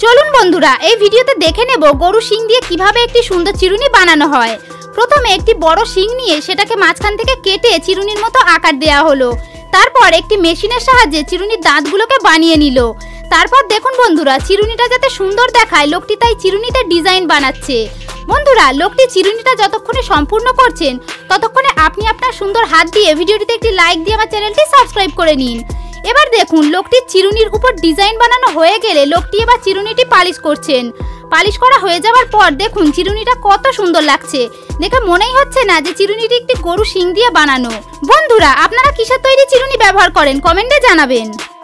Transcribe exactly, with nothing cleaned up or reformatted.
चलुन बंधुरा ये भिडियोते देखे नेब गरु शिंग दिए किभाबे एकटी सुंदर चिरुनी बानानो हय। प्रथमे एकटी बड़ो शिंग निये सेटाके माझखान थेके केटे चिरुनिर मतो आकार देया हलो। तारपर एकटी मेशिनेर साहाज्ये चिरुनिर दाँतगुलोके बानिये निल। तारपर देखुन बंधुरा चिरुनिटा जाते सुंदर देखाय लोकटी ताई चिरुनिते डिजाइन बानाच्छे। बंधुरा लोकटी चिरुनिटा जतक्षणे सम्पूर्ण करछेन ततक्षणे आपनि आपनार सुंदर हात दिये भिडियोटिते एकटी लाइक दिये आमार चैनेलटी सबस्क्राइब करे निन। एबार देखुन लोकटी चिरुनिर ऊपर डिजाइन बानानो हये गेले लोकटी एबार चिरुनिटी पालिश करछेन। पालिश करा हये जावार पर देखुन चिरुनिटा कत सुंदर लागछे। देखे मनेई हच्छे ना जे चिरुनिटी एकटी गरुर शिंग दिये बानानो। बंधुरा आपनारा किसेर तैरी चिरुनि व्यवहार करेन कमेंटे जानाबेन।